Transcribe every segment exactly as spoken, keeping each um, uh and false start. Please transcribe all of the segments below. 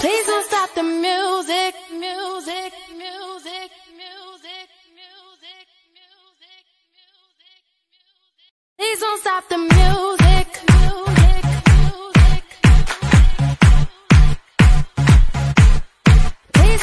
Please don't stop the music, music, music, music, music, music, music. Please don't stop the music, music, music. Please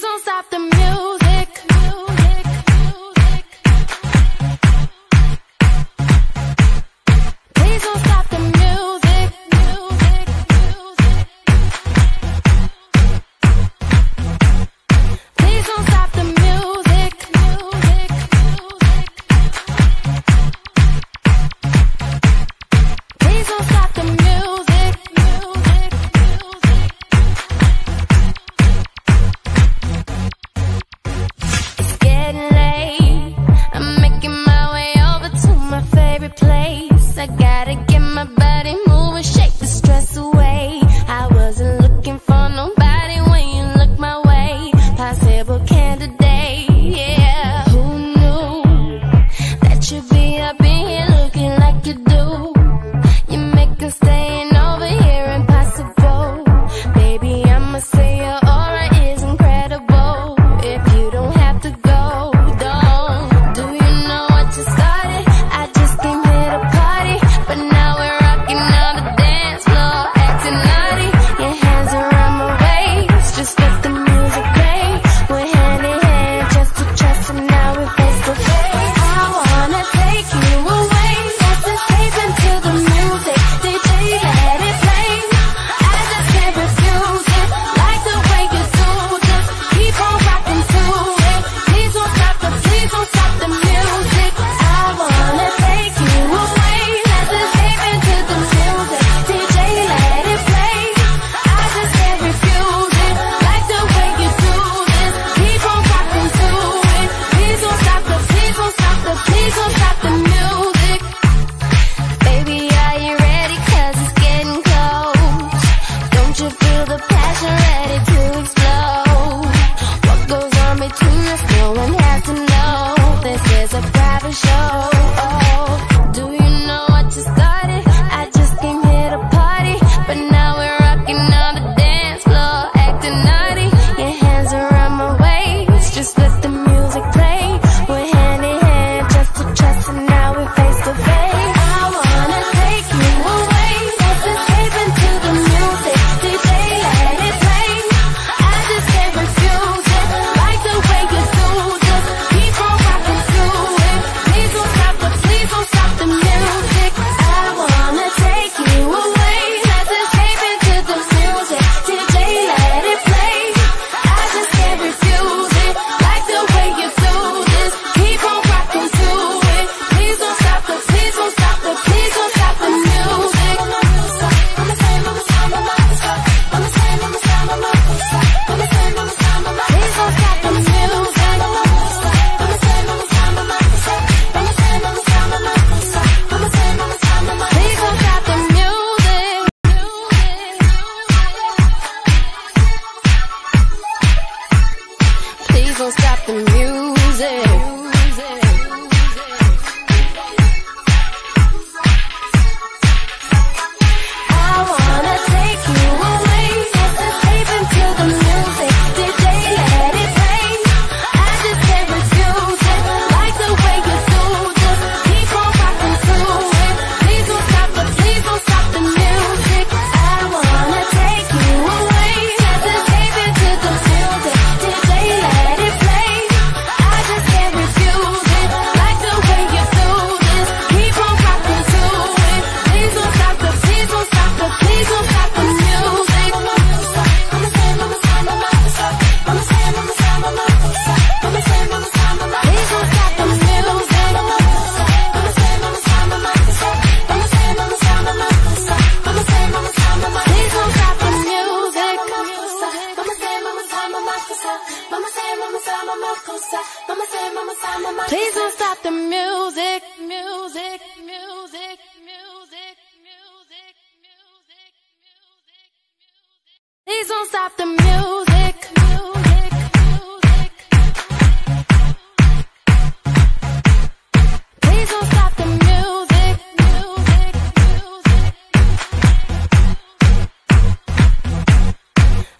don't stop the music, music, music. Please don't stop the music. Please don't Don't stop the music. Music, music. Please don't stop the music. Music, music.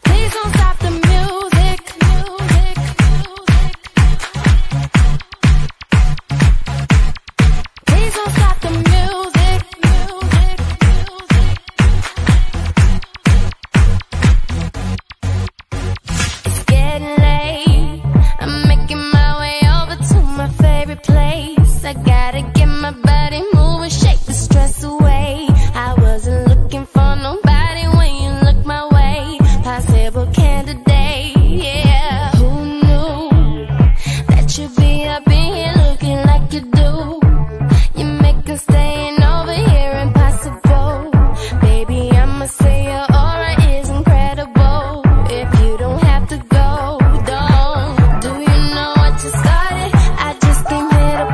Please don't stop the music. Music, music. Please don't stop the music. I gotta get my body moving, shake the stress away. I wasn't looking for nobody when you looked my way. Possible candidate, yeah. Who knew that you'd be up in here looking like you do? You make us staying over here impossible. Baby, I'ma say your aura is incredible. If you don't have to go, don't. Do you know what you started? I just came here to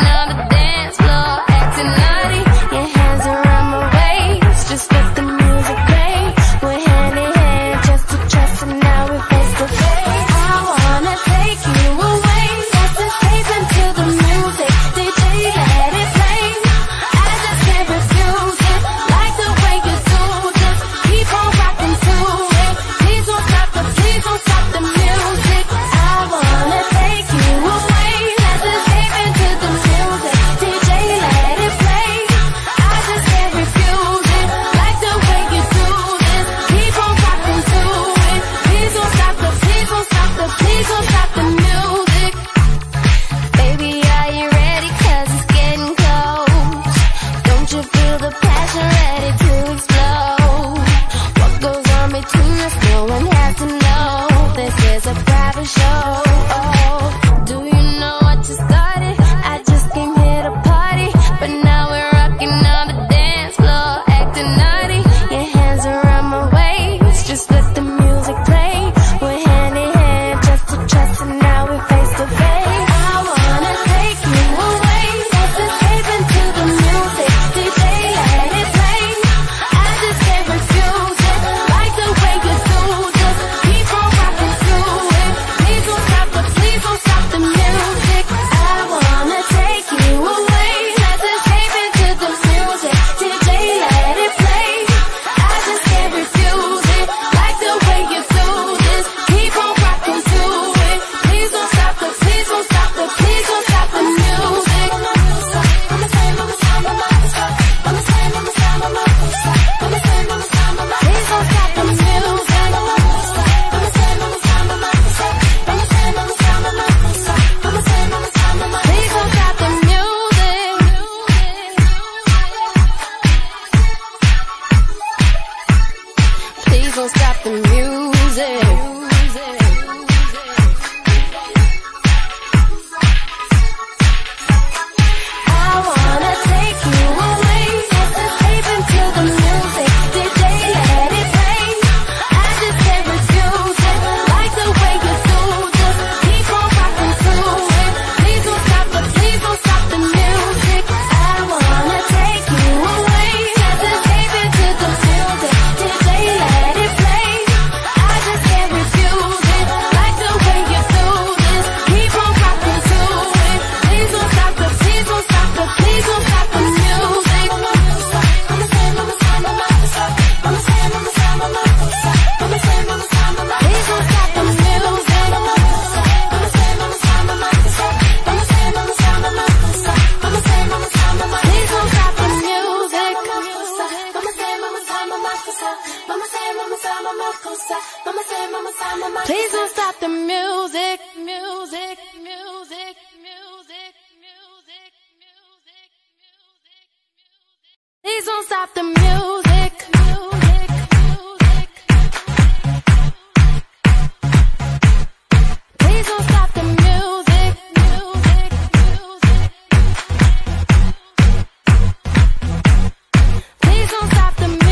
Please don't stop the music, music, music, music, music, music, music. Please don't stop the music, music, music. Please don't stop the music, music, music. Please don't stop the music.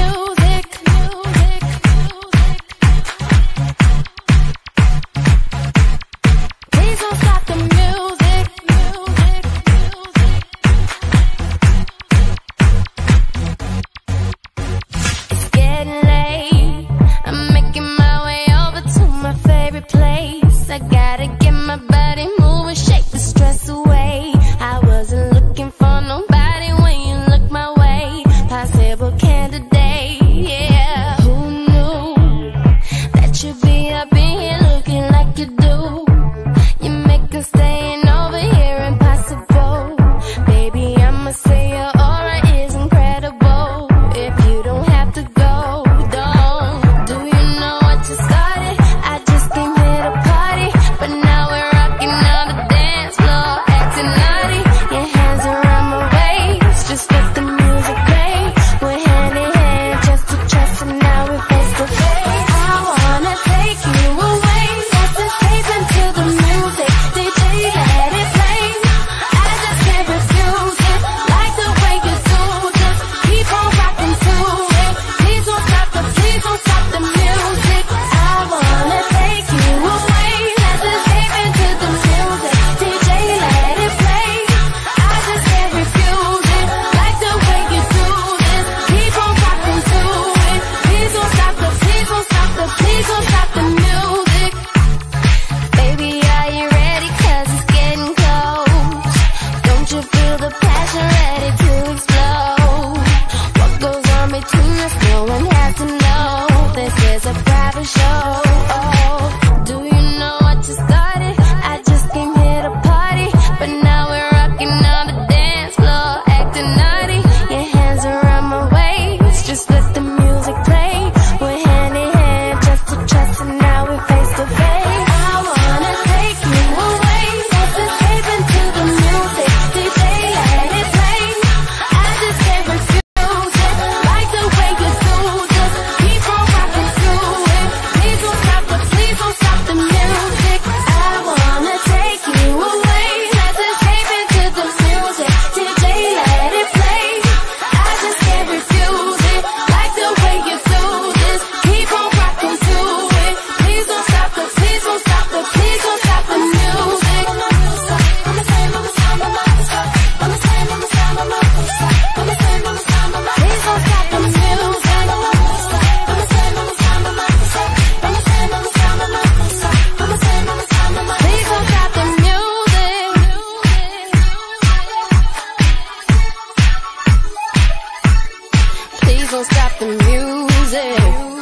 please don't stop the music.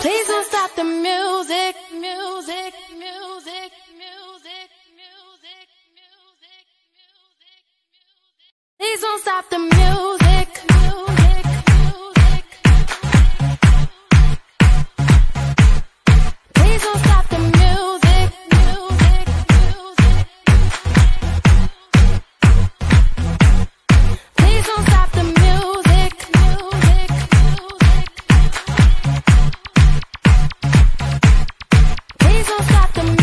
Please don't stop the music, music, music, music, music, music, music. Please don't stop the music, music, music. Please don't stop the music, music, music. Please don't stop the music. Please don't stop.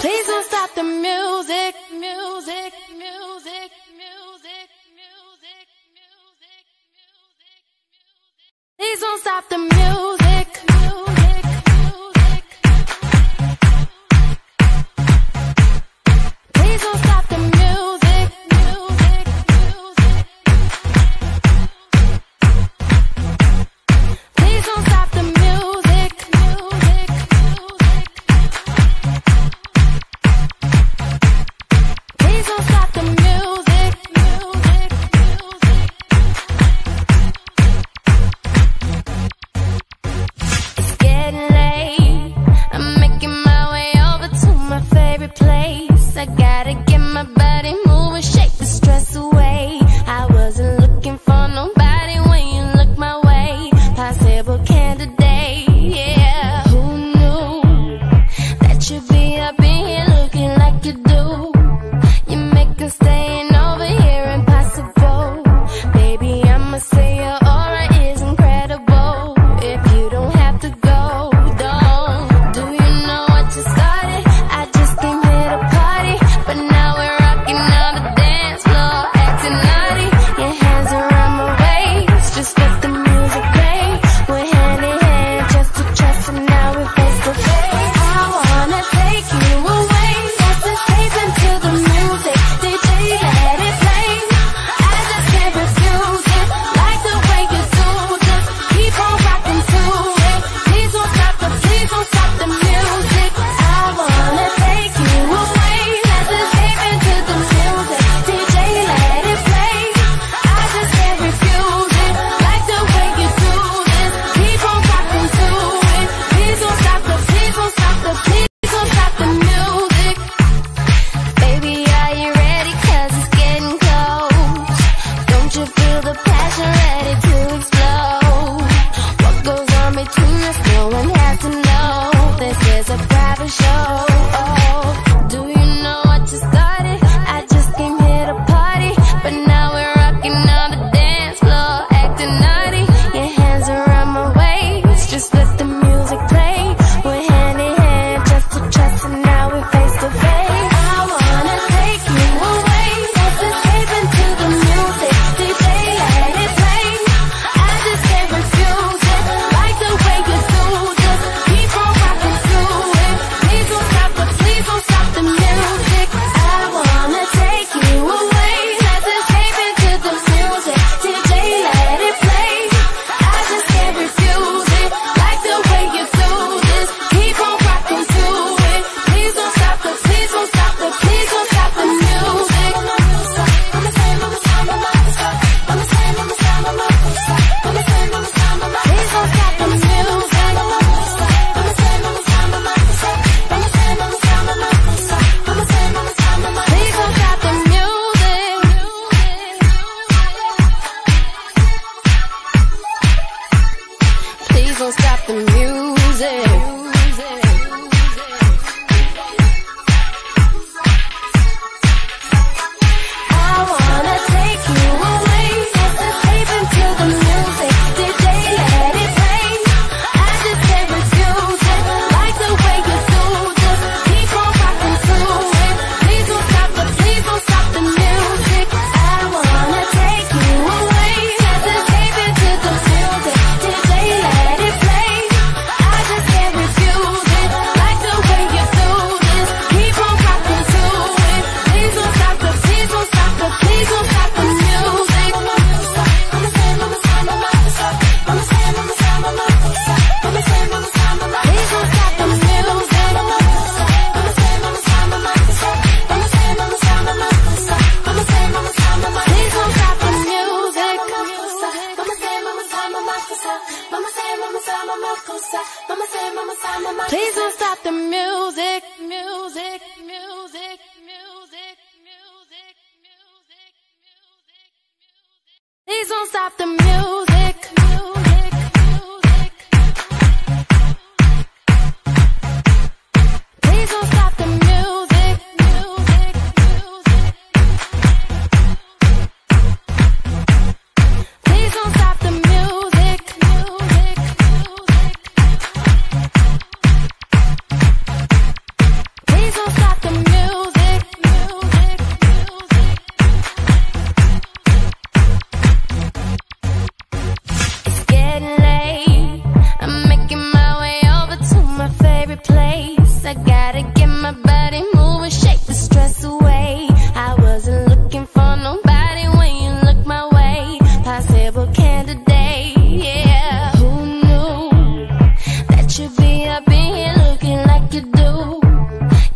Please don't stop the music, music, music, music, music, music, music. Please don't stop the music, music, music. Please don't stop the music, music, music. Please don't stop the music. Please don't my body moving, shake the stress away. I wasn't looking for nobody when you looked my way. Possible candidate, yeah. Who knew that you'd be up in here looking like you do?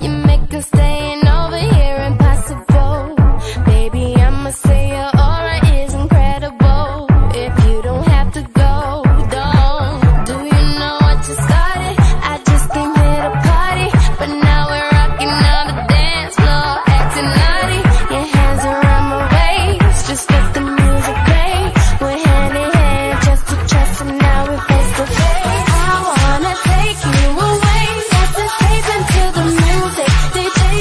You make us staying over here impossible. Baby, I'ma say your aura is incredible. If you don't have to go, don't. Do you know what you started? I just came here to party, but now we're rocking on the dance floor, acting naughty. Your hands around my waist, just let the music play. We're hand in hand, chest to chest, and now we're face to face. I wanna take you away, that's the face into the music. D J, let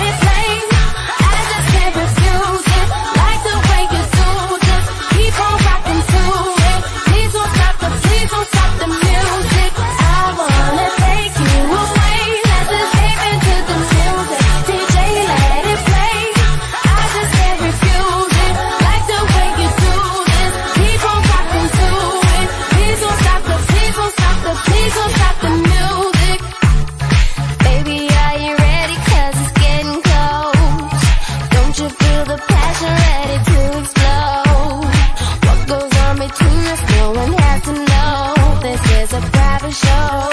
it play. I just can't refuse it, like the way you do, just keep on rocking to it. Please don't stop the, please don't stop the music. I wanna take you away, let's escape into the music. D J, let it play. I just can't refuse it, like the way you do this. Keep on rocking to it. Please don't stop the, please don't stop the, please don't stop the music. Baby, are you ready? Cause it's getting close. Don't you feel the passion ready to explode? What goes on between us, no one has to know. This is a private show.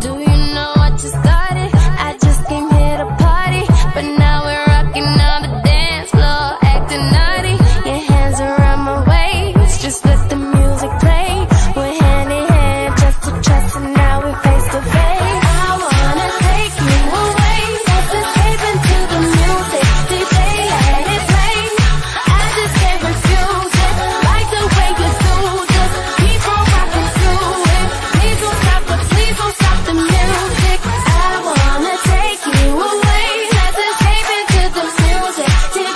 Do you know what you started? I just came here to party, but now we're rocking on the dance floor, acting naughty. Your hands around my waist, just let the music play. We're hand in hand, chest to chest, and now we're face to face. I wanna take you away, let's escape into the music. D J, let it play. I just can't refuse it, like the way you do this. Keep on rocking to it. Please don't stop the, please don't stop the music. I wanna take you away, let's escape into the music. D J,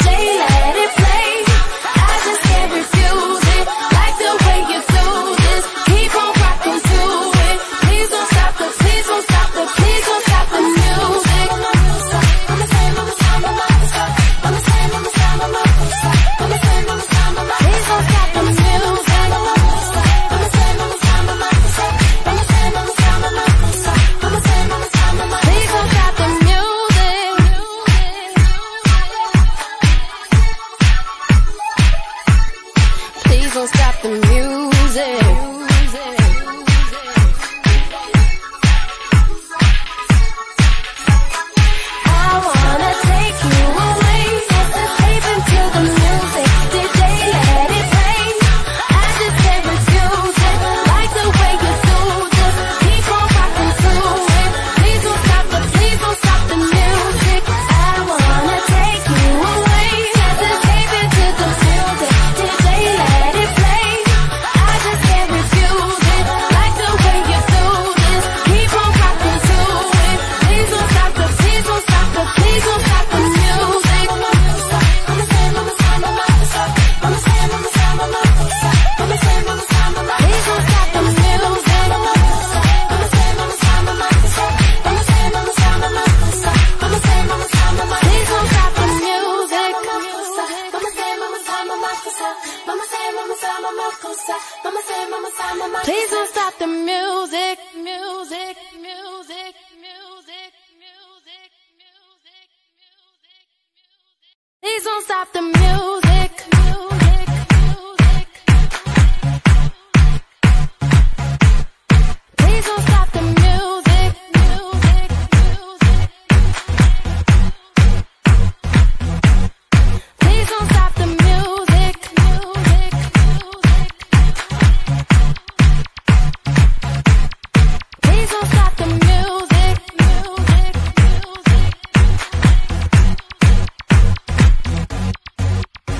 let it play. I just can't refuse it, like the way you do this. Keep on rocking to it. Please don't stop the, please don't stop the, please don't stop the music. Please don't stop the music. Please don't stop the music. Please don't stop the music. I wanna take you away, let's escape into the music. D J, let it play. I just can't refuse it, like the way you do this. Keep on rocking to it. Please don't stop the, please don't stop the music. I wanna take you away, let's escape into the music. D J, let it play. I just can't refuse it, like the way you do this. Keep on rocking to it.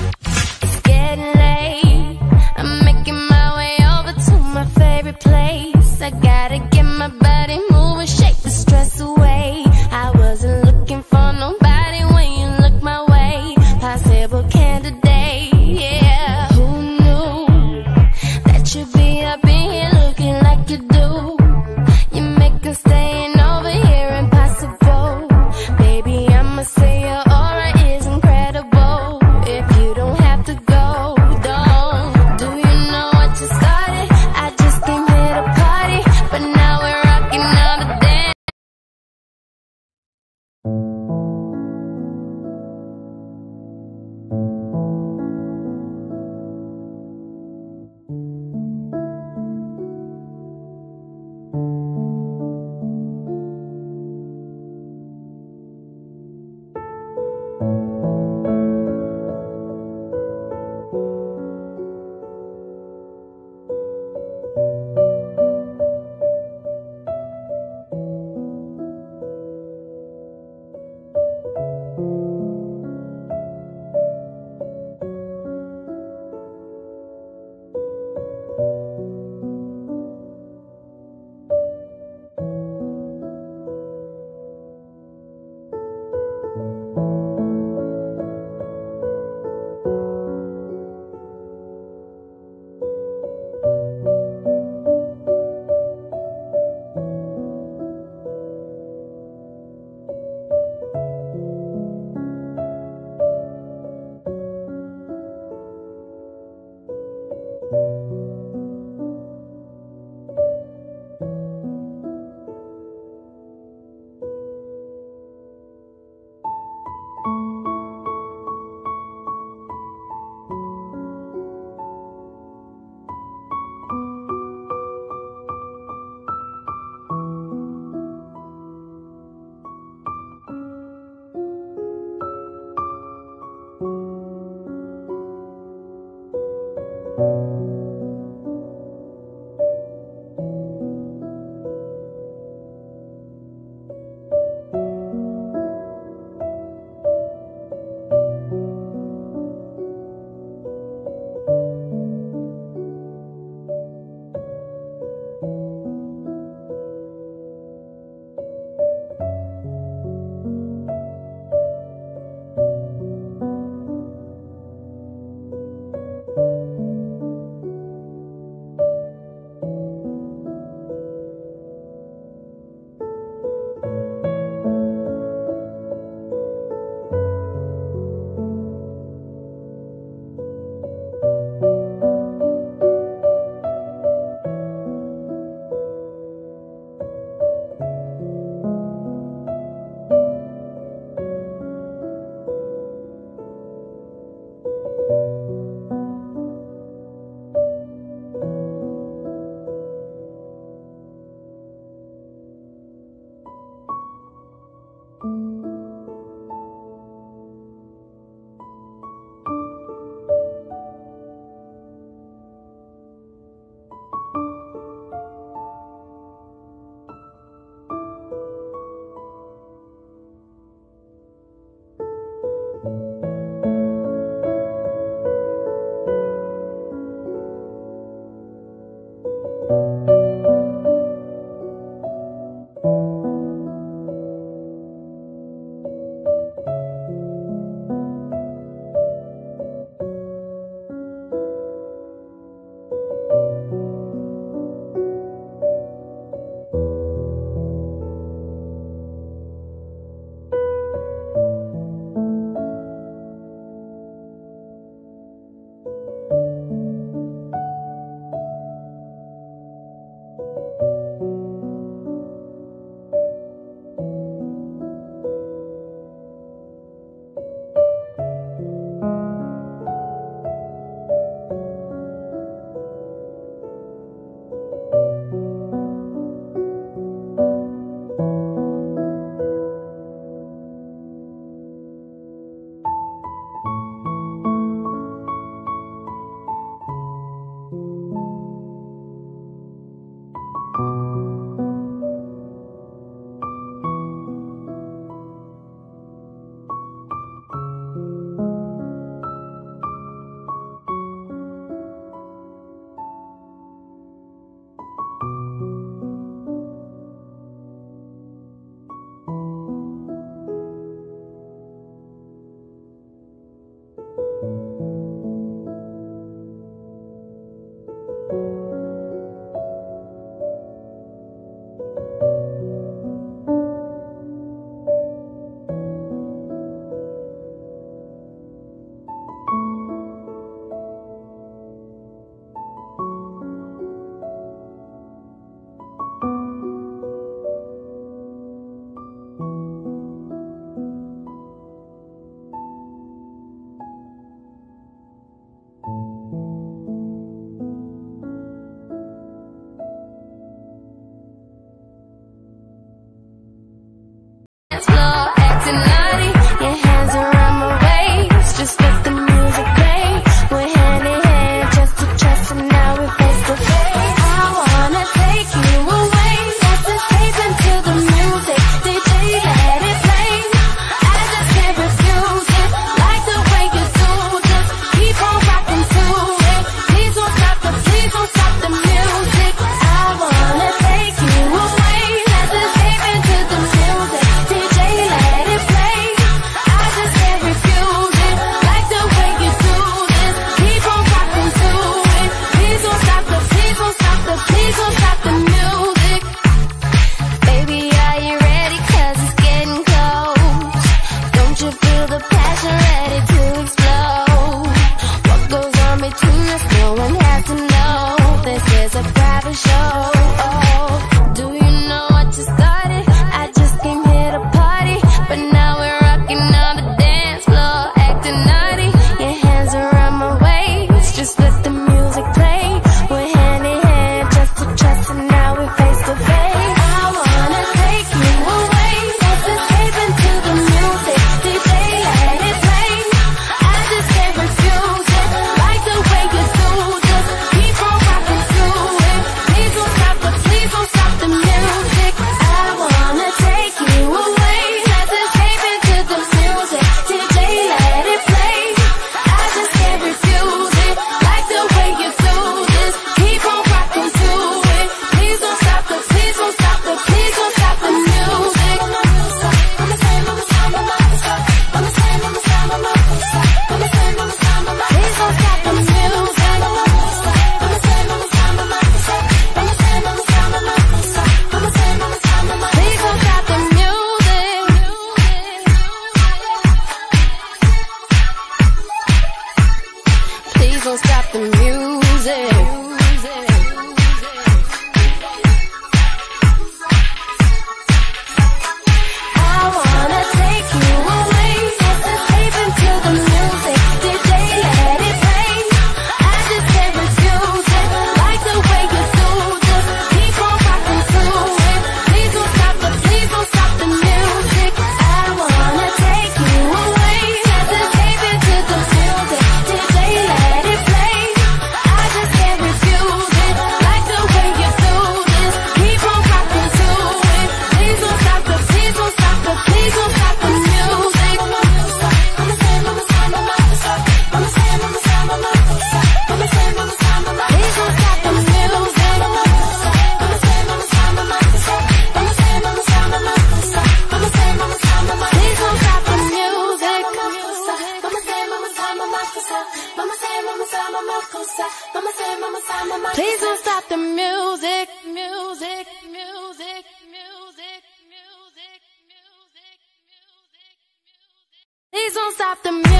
Please don't stop the, please don't stop the, please don't stop the music. Please don't stop the music. Please don't stop the music. Please don't stop the music, music, music, music, music, music, music. Please don't stop the music, music, music. Please don't stop the music, music, music. Please don't stop the music, music, music. Please don't stop the music, music, music. Please don't stop the music.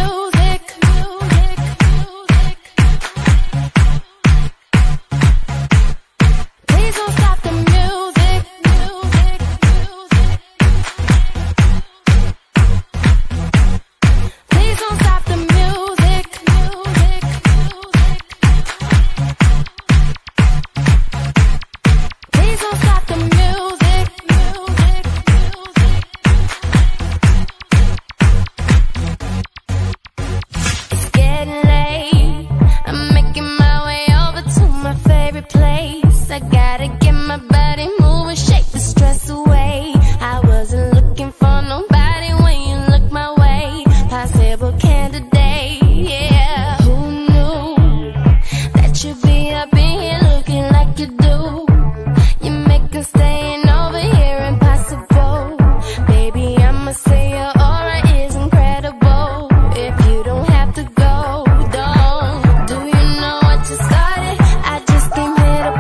Music, music. Please don't stop the music. Music, music. Please don't stop the music. Music, music. Please don't stop the music. I gotta get my body moving, shake the stress away. I wasn't looking for nobody when you looked my way. Possible candidate, yeah. Who knew that you'd be up in here looking like you do? You make them staying over here impossible. Baby, I'ma say your aura is incredible. If you don't have to go, don't. Do you know what you started? I just came here to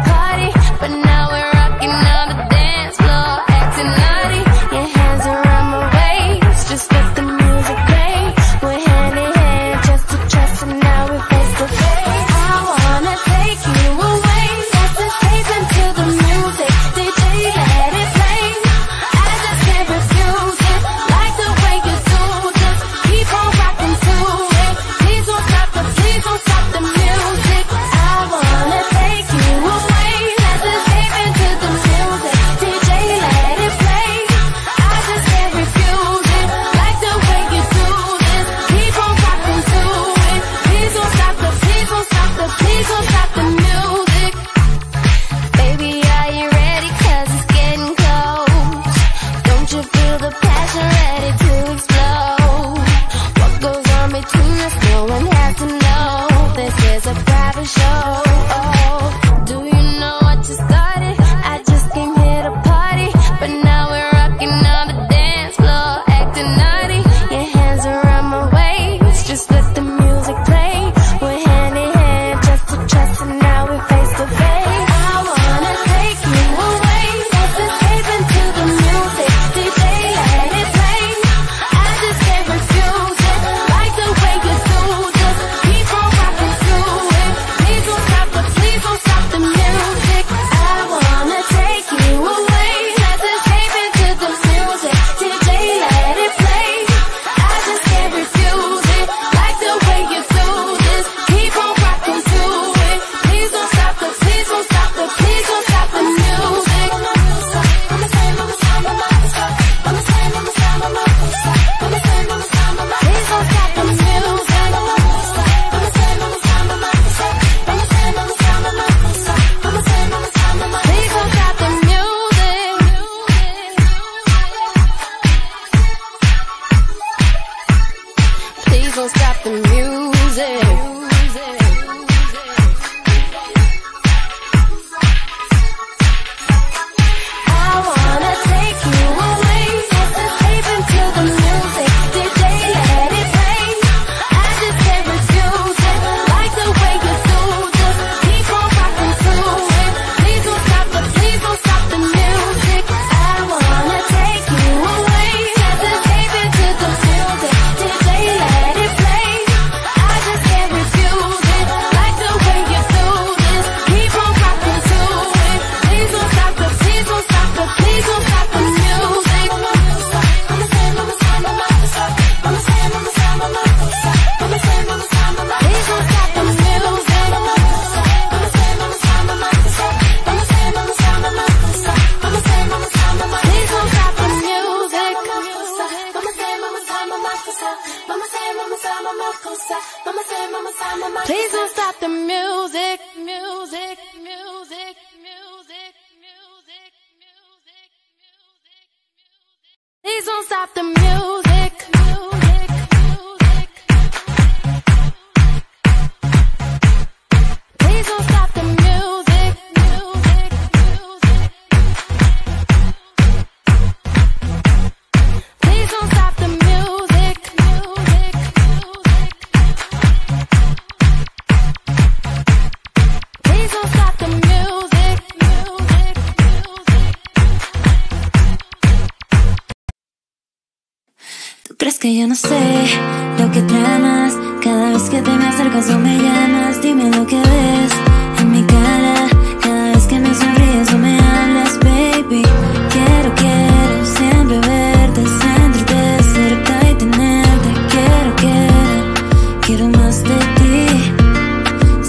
Please don't stop the music, music, music, music, music, music, music. Please don't stop the music, music, music. Please don't stop the music, music, music. Please don't stop the music. Pero es que yo no sé lo que tramas. Cada vez que te me acercas o me llamas, dime lo que ves en mi cara. Cada vez que me sonríes o me hablas, baby, quiero, quiero siempre verte, sentirte cerca y tenerte. Quiero, quiero, quiero más de ti.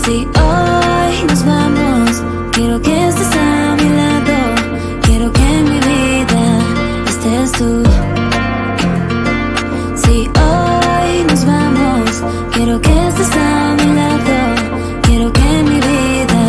Si hoy nos vamos, quiero que estés a mi lado. Quiero que en mi vida estés tú. Quiero que estés a mi lado, quiero que mi vida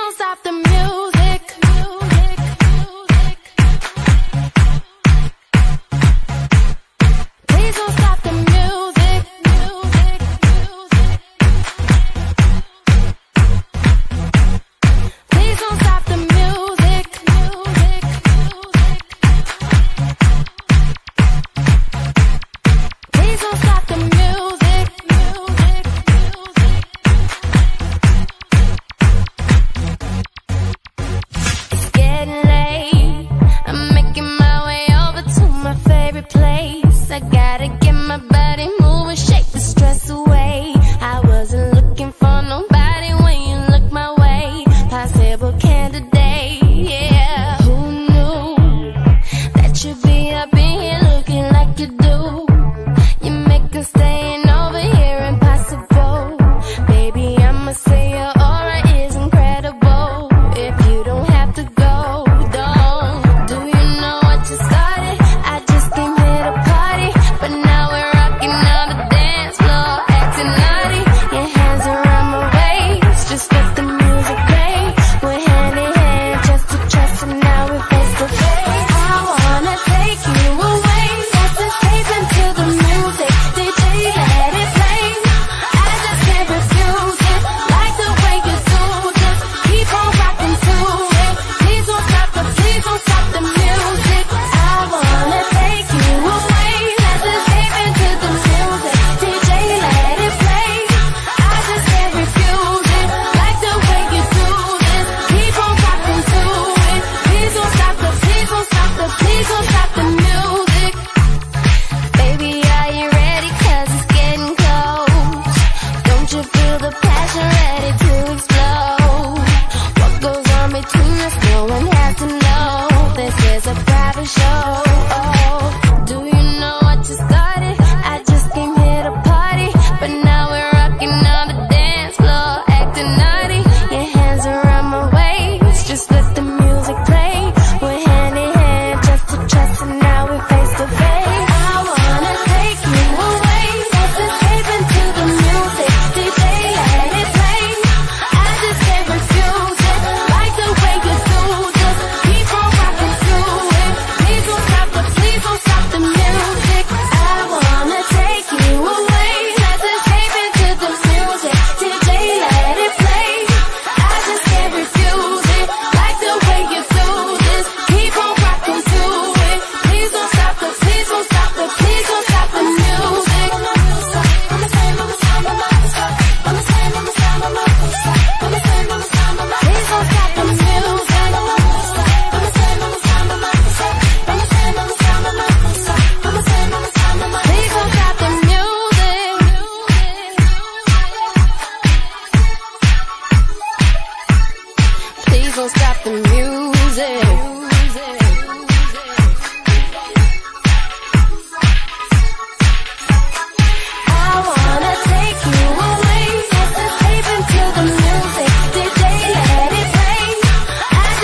don't stop the music. Music, music. Please don't stop the music. Music, music. Please don't stop the music. Music, music. Please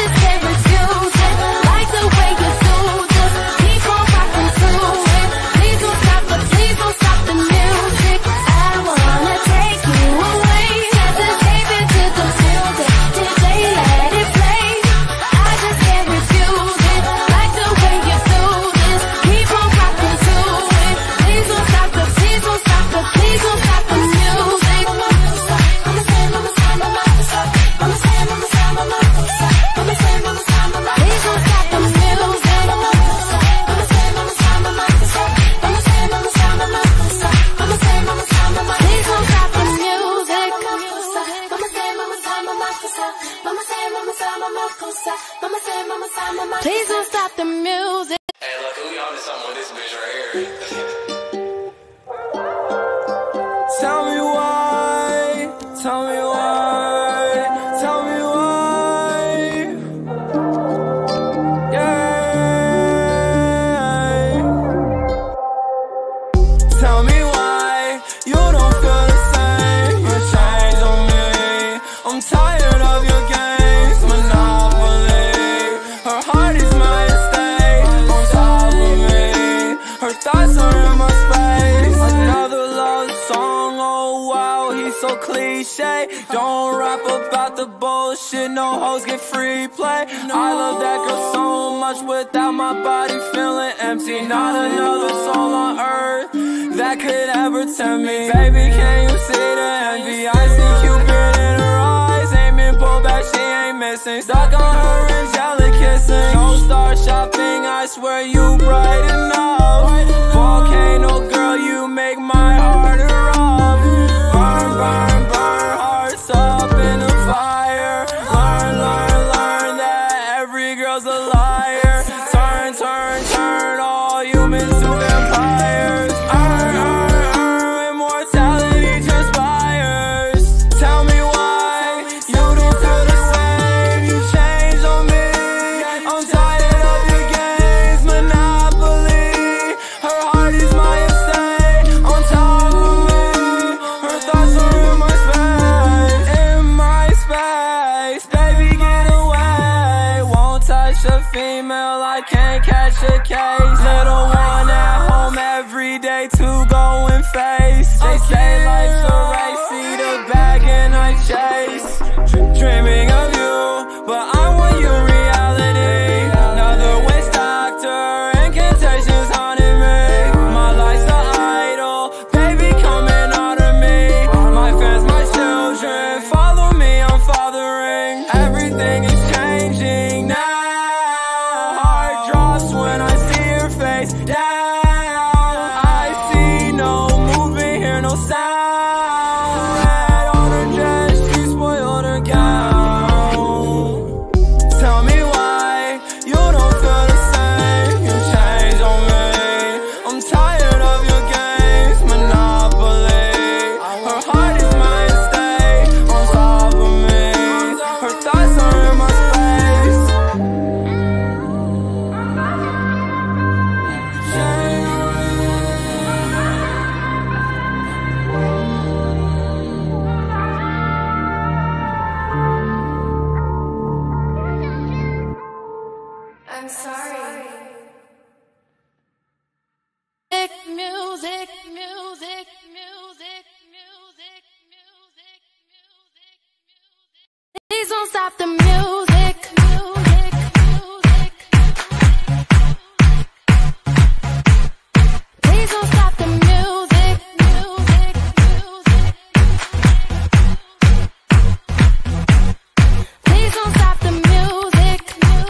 don't stop the music. Please don't stop the music. Hey, look, who y'all is on with this bitch right here? Tell me why, tell me why, tell me why. Yeah. Tell me why you don't feel the same. You change on me. I'm tired of your games. Monopoly. Her heart is my estate. so cliche. Don't rap about the bullshit, no hoes get free play. I love that girl so much without my body feeling empty. Not another soul on earth that could ever tempt me. Baby, can you see the envy? I see Cupid in her eyes, aiming, pull back, she ain't missing. Stuck on her angelic kissing. Don't start shopping, I swear you bright enough. Volcano girl, you make my heart erupt. Burn, burn, burn, hearts up in the fire. Learn, learn, learn that every girl's a liar. Turn, turn, turn all humans to vampires. Earn, earn, earn, immortality transpires. Tell me why you do feel the same. You change on me, I'm tired of your games. Monopoly, her heart is my estate. On top of me, her thoughts are in my space. In my space, baby, get away. Won't touch a female, I can't catch a case. Little one at home every day to go and face. They say life's a race, see the bag and I chase. Dreaming of you, but I want your reality. Another waste doctor, incantations haunting me. My life's an idol, baby, come and honor me. My fans, my children, follow me, I'm fathering. Everything is changing now. Heart drops when I see your face down. I see no movement, hear no sound. Red on her dress, she spoiled her gown. Tell me why you don't feel the same. You change on me, I'm tired of your games. Monopoly, her heart is my estate. On top of me, her thoughts are in my space. Change on I'm sorry. Music, music, music, music, music, music, music, music. Please don't stop the music, music, music. Please don't stop the music, music, music. Please don't stop the music, music, music. Please don't stop the music, music, music.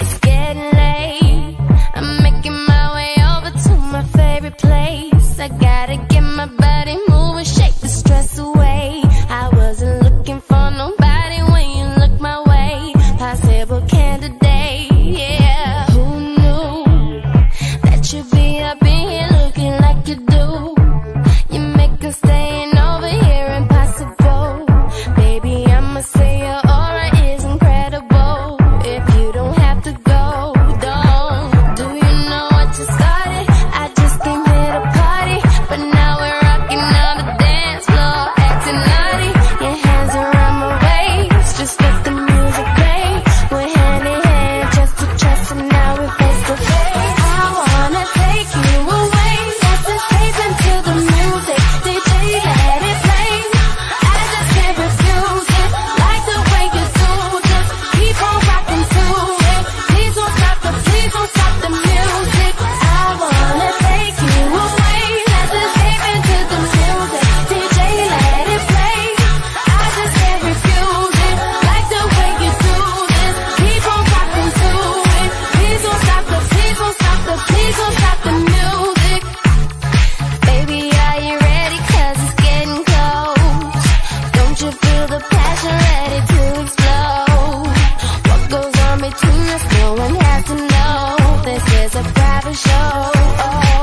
It's getting late. I'm making my way over to my favorite place. I gotta get my body moving, shake the stress away. I wasn't looking for nobody when you looked my way. Possible candidate, yeah. Who knew that you'd be up in here looking like you do? You make 'em staying over here impossible. Baby, I'ma say your aura is incredible. If you don't have to go, don't. Do you know what you started? I just came here to party, but now we're rocking on the dance floor, acting naughty. Your hands around my waist, just let the music play. We're hand in hand, just to trust, and now we're face to face. I wanna take you away, that's the space until the music. D J, let it play. I just can't refuse it, like the way you do, just keep on rocking to it. Please don't stop the, please don't stop the music. I wanna take you away, that's the space until the music. D J, let it play. I just can't refuse it, like the way you do this. Keep on rocking to it. Please don't stop the, please don't stop the, please don't stop the music. Baby, are you ready? 'Cause it's getting close. Don't you feel the passion ready to explode? What goes on between us, no one has to know. This is a private show. Oh,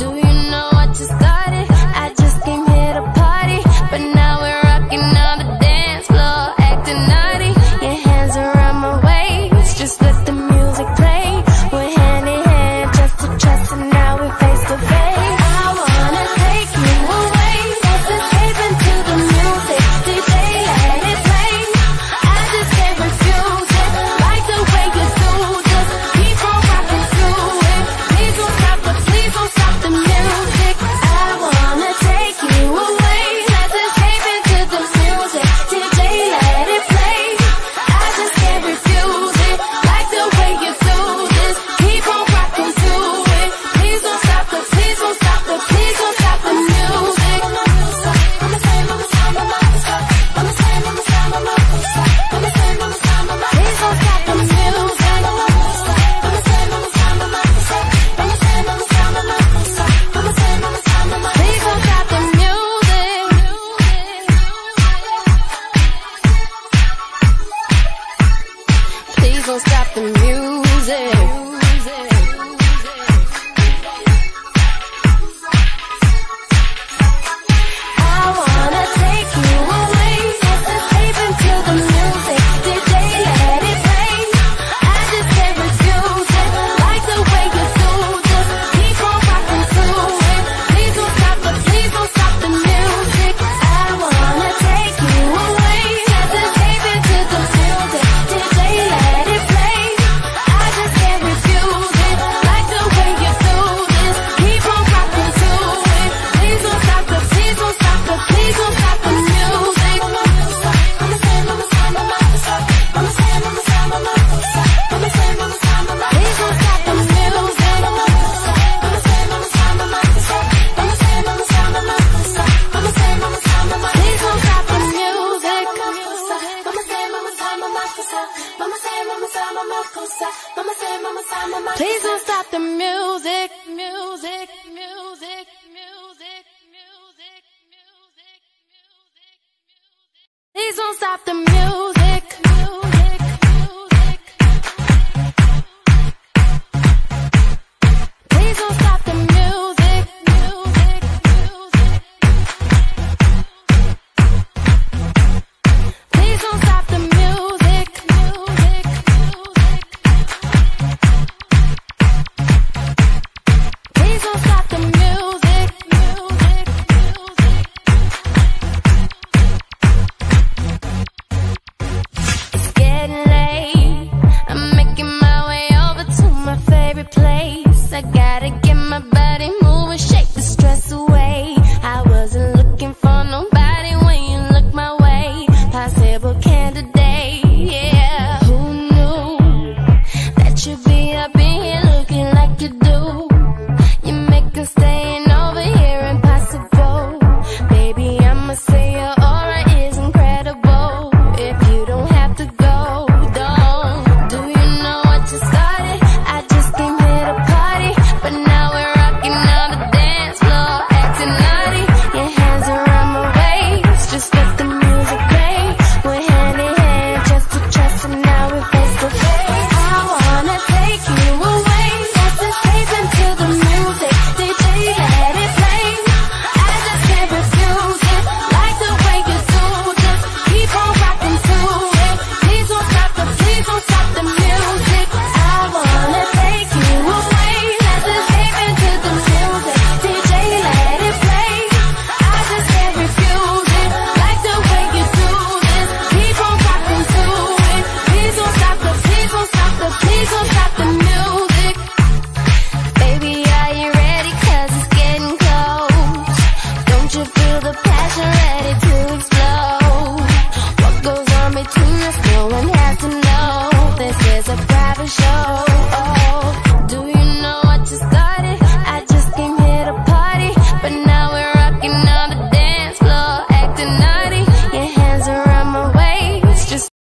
do you know what you started? I just came here to party, but now we're rocking on the dance floor, acting naughty. Your hands around my waist, just let the music play. We're hand in hand, just to trust, and now we're face to face. I wanna take you away, that's the space until the music. D J, let it Mama say, mama say, mama. Please don't stop the music, music, music, music, music, music, music. Please don't stop the music.